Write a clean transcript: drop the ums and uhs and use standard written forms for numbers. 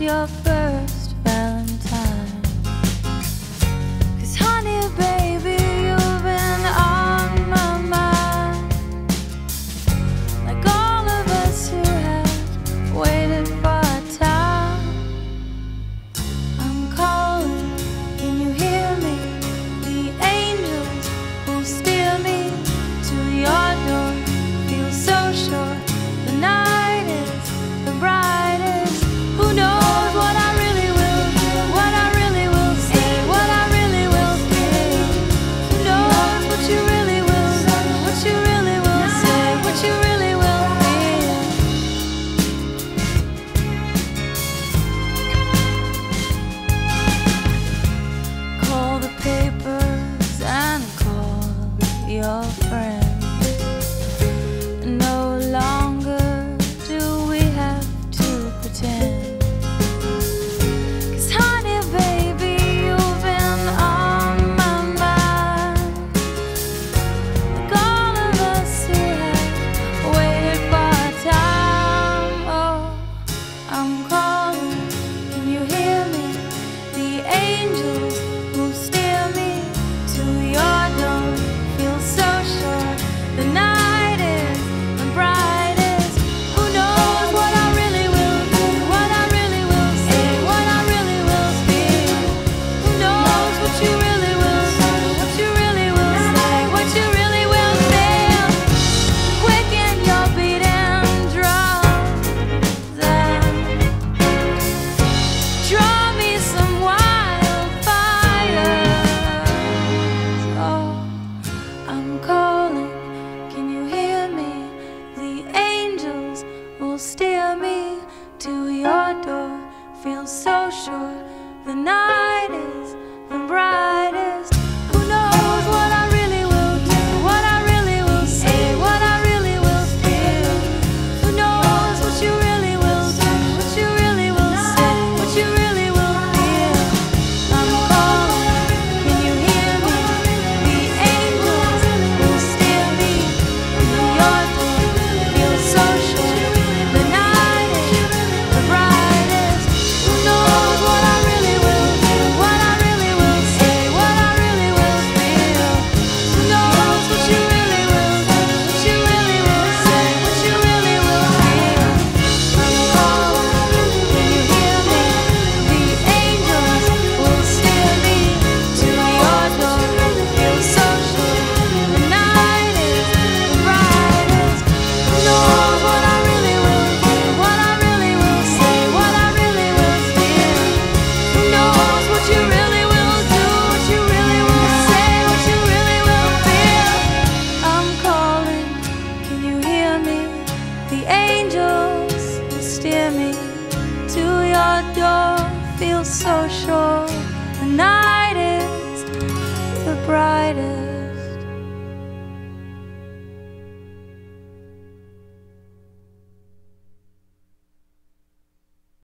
was your first Valentine. 'Cause honey, baby, you've been on my mind, like all of us who have waited for a time. I'm calling, can you hear me? The angels will steer me to your door. Feel so sure the night is the bride. Your friends, no longer do we have to pretend. 'Cause honey, baby, you've been on my mind, like all of us who have waited for a time. Oh, I'm calling, can you hear me? The angels will steer me to your door. Feel so sure the night is the brightest. Who knows what I really will do, what I really will say, what I really will feel. Who knows what you really will do, what you really will say, what you really will feel. Quicken your beat and draw that. Draw me some wild fires. Oh, I'm calling, can you hear me? The angels will steer me to your door. Feel so sure the night is the brightest. Who knows what I really will do, what I really will say, what I really will feel. Who knows what you really will do, what you really will say, what you really will feel. I'm calling, can you hear me? The angels will steer me to your door. Feel so sure the night is the brightest. Who knows what I really will do, what I really will say, what I really will feel. Who knows what you really will do, what you really will say, what you really will feel. I'm calling, can you hear me? The angels will steer me to your door. Feel so sure the night is the brightest. Who knows what I really will do, what I really will say, what I really will feel. Who knows what you really will do, what you really will say, what you really will feel. I'm calling, can you hear me? The angels will steer me to your door. Feel so sure the night is the brightest.